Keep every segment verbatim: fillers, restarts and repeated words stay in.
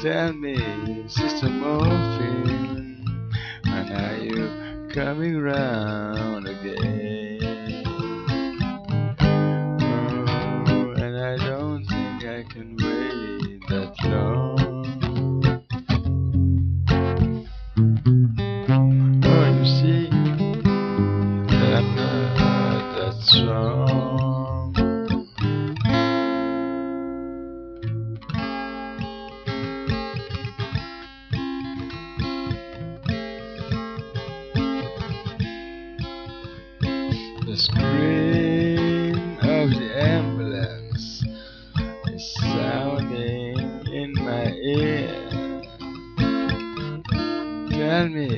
tell me, Sister Morphine, when are you coming round again? Oh, and I don't think I can wait that long. Oh, you see, I'm not that strong. The scream of the ambulance is sounding in my ear. Tell me,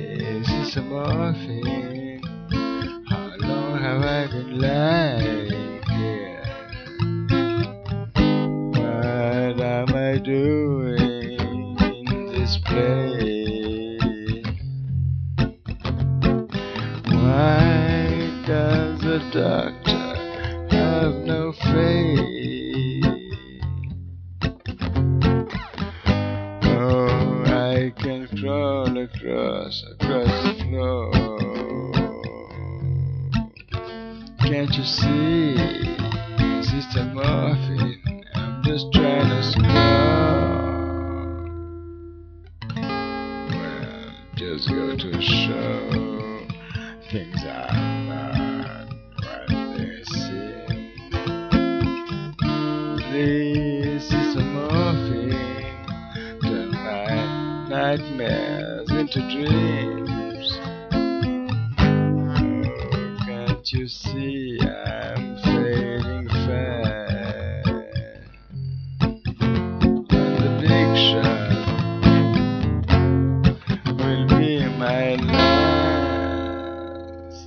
Sister Morphine, how long have I been lying here? What am I doing in this place? Why does the doctor have no faith? Oh, I can crawl across, across the floor. Can't you see, Sister Morphine, I'm just trying to score. Well, just go to show things are Sister Morphine, turn my nightmares into dreams. Oh, can't you see I'm fading fast? The picture will be my last.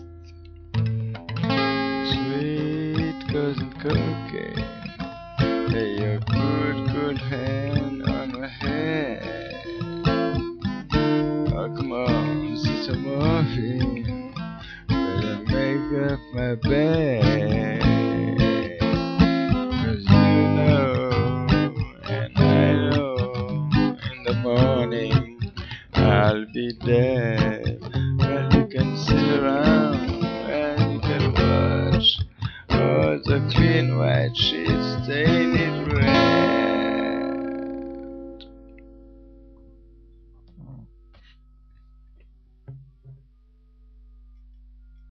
Sweet cousin cocaine, lay your good, good hand on my head. Oh, come on, Sister Morphine, better make up my bed. Cause you know, and I know, in the morning I'll be dead. Well, you can sit around and you can watch all the clean white sheets stained in red.